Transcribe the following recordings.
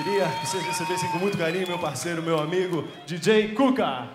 Queria que vocês recebessem com muito carinho meu parceiro, meu amigo, DJ Cuca.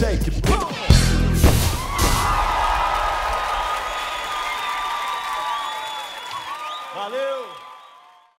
Shake it, boom!